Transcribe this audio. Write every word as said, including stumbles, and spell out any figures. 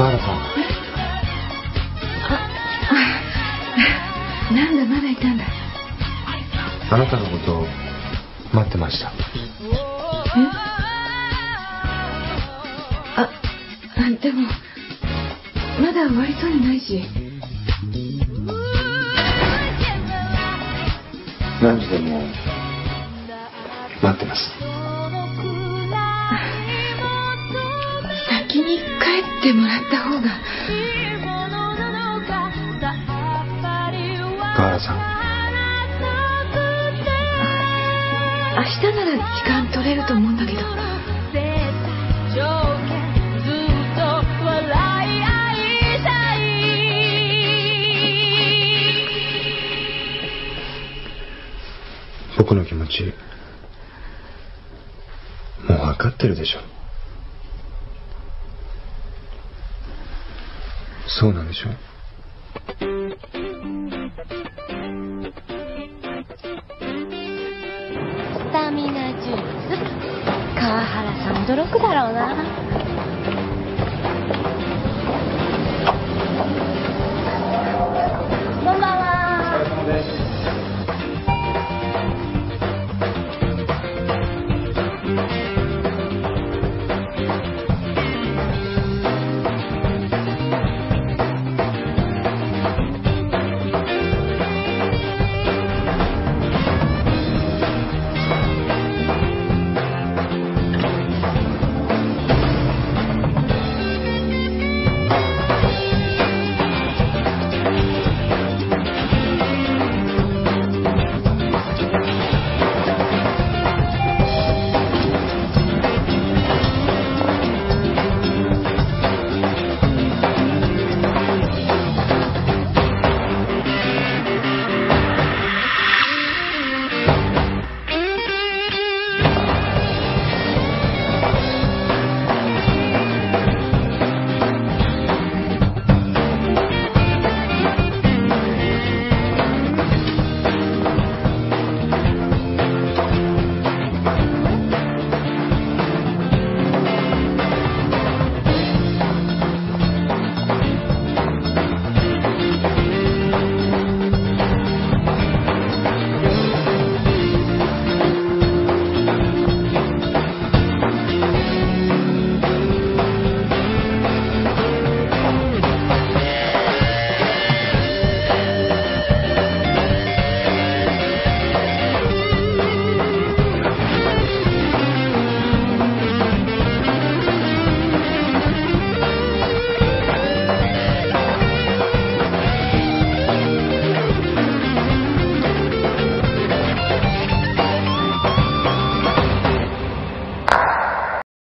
桑原さん。ああ、なんだまだいたんだ。あなたのことを待ってました。え、あ、でもまだ終わりそうにないし。何時でも待ってます。先に帰ってもらった方が。河原さん、明日なら時間取れると思うんだけど。僕の気持ちもう分かってるでしょ。そうなんでしょう。スタミナジュース、川原さん驚くだろうな。